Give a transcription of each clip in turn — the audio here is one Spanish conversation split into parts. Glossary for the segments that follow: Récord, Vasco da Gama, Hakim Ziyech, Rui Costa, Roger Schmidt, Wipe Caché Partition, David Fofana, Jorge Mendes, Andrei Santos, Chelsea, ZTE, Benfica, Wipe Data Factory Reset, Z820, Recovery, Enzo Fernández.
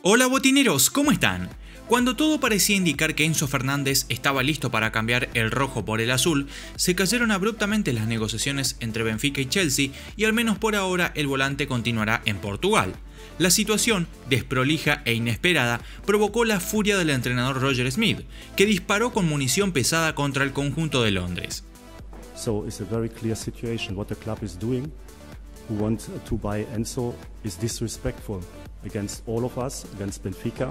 Hola botineros, ¿cómo están? Cuando todo parecía indicar que Enzo Fernández estaba listo para cambiar el rojo por el azul, se cayeron abruptamente las negociaciones entre Benfica y Chelsea y al menos por ahora el volante continuará en Portugal. La situación, desprolija e inesperada, provocó la furia del entrenador Roger Schmidt, que disparó con munición pesada contra el conjunto de Londres. So it's a very clear situation. What the club is doing, who want to buy Enzo, is disrespectful against all of us, against Benfica.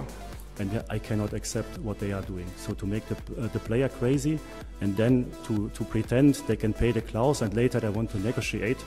And I cannot accept what they are doing. So to make the player crazy and then to pretend they can pay the clause and later they want to negotiate.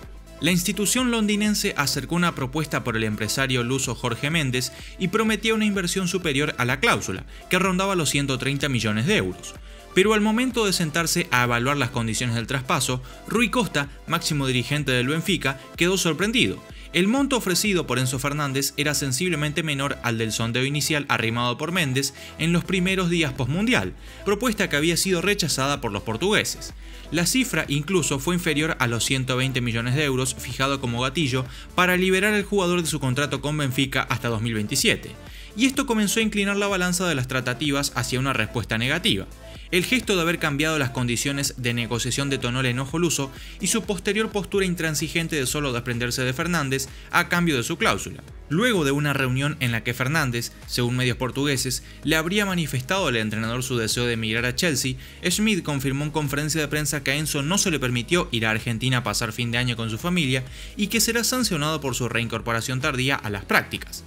La institución londinense acercó una propuesta por el empresario luso Jorge Mendes y prometía una inversión superior a la cláusula, que rondaba los 130 millones de euros. Pero al momento de sentarse a evaluar las condiciones del traspaso, Rui Costa, máximo dirigente del Benfica, quedó sorprendido. El monto ofrecido por Enzo Fernández era sensiblemente menor al del sondeo inicial arrimado por Mendes en los primeros días postmundial, propuesta que había sido rechazada por los portugueses. La cifra incluso fue inferior a los 120 millones de euros fijado como gatillo para liberar al jugador de su contrato con Benfica hasta 2027, y esto comenzó a inclinar la balanza de las tratativas hacia una respuesta negativa. El gesto de haber cambiado las condiciones de negociación detonó el enojo luso y su posterior postura intransigente de solo desprenderse de Fernández a cambio de su cláusula. Luego de una reunión en la que Fernández, según medios portugueses, le habría manifestado al entrenador su deseo de emigrar a Chelsea, Schmidt confirmó en conferencia de prensa que a Enzo no se le permitió ir a Argentina a pasar fin de año con su familia y que será sancionado por su reincorporación tardía a las prácticas.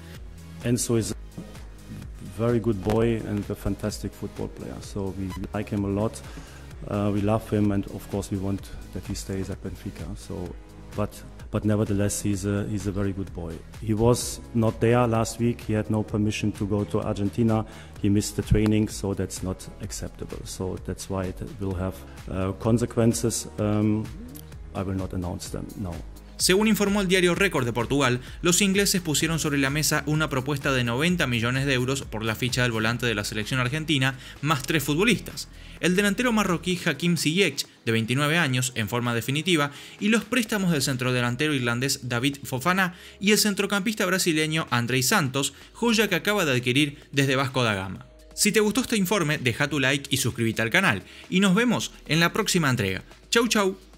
Enzo es very good boy and a fantastic football player, so we like him a lot, we love him, and of course we want that he stays at Benfica. So but nevertheless he's a very good boy. He was not there last week, he had no permission to go to Argentina, he missed the training, so that's not acceptable, so that's why it will have consequences. I will not announce them now. Según informó el diario Récord de Portugal, los ingleses pusieron sobre la mesa una propuesta de 90 millones de euros por la ficha del volante de la selección argentina, más 3 futbolistas, el delantero marroquí Hakim Ziyech, de 29 años, en forma definitiva, y los préstamos del centrodelantero irlandés David Fofana y el centrocampista brasileño Andrei Santos, joya que acaba de adquirir desde Vasco da Gama. Si te gustó este informe, deja tu like y suscríbete al canal, y nos vemos en la próxima entrega. Chau chau.